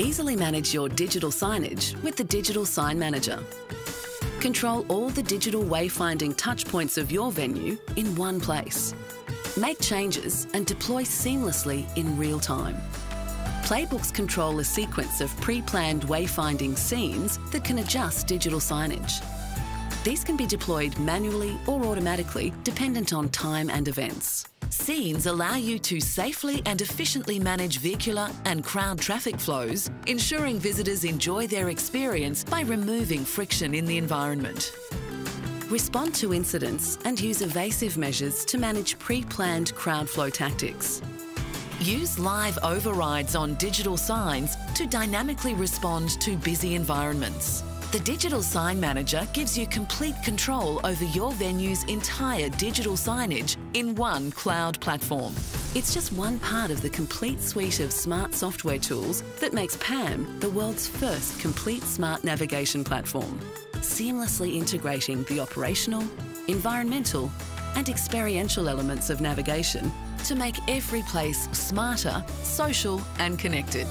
Easily manage your digital signage with the Digital Sign Manager. Control all the digital wayfinding touchpoints of your venue in one place. Make changes and deploy seamlessly in real time. Playbooks control a sequence of pre-planned wayfinding scenes that can adjust digital signage. These can be deployed manually or automatically, dependent on time and events. Scenes allow you to safely and efficiently manage vehicular and crowd traffic flows, ensuring visitors enjoy their experience by removing friction in the environment. Respond to incidents and use evasive measures to manage pre-planned crowd flow tactics. Use live overrides on digital signs to dynamically respond to busy environments. The Digital Sign Manager gives you complete control over your venue's entire digital signage in one cloud platform. It's just one part of the complete suite of smart software tools that makes PAM the world's first complete smart navigation platform, seamlessly integrating the operational, environmental, and experiential elements of navigation to make every place smarter, social, and connected.